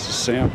This is Sam.